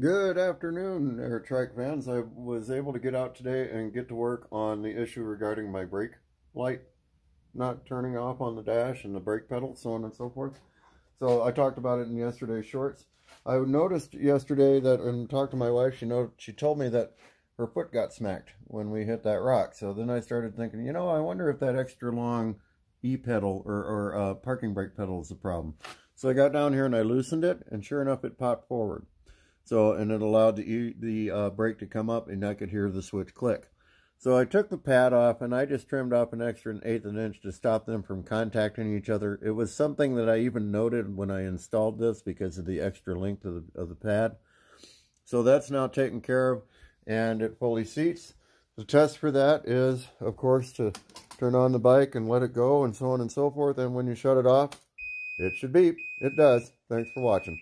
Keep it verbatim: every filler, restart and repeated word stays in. Good afternoon, Air Trike fans. I was able to get out today and get to work on the issue regarding my brake light not turning off on the dash and the brake pedal, so on and so forth. So I talked about it in yesterday's shorts. I noticed yesterday that, and talked to my wife, she noticed, she told me that her foot got smacked when we hit that rock. So then I started thinking, you know, I wonder if that extra long e-pedal or, or uh, parking brake pedal is the problem. So I got down here and I loosened it, and sure enough, it popped forward. So, and it allowed the, the uh, brake to come up, and I could hear the switch click. So I took the pad off, and I just trimmed off an extra an eighth of an inch to stop them from contacting each other. It was something that I even noted when I installed this because of the extra length of the, of the pad. So that's now taken care of, and it fully seats. The test for that is, of course, to turn on the bike and let it go, and so on and so forth. And when you shut it off, it should beep. It does. Thanks for watching.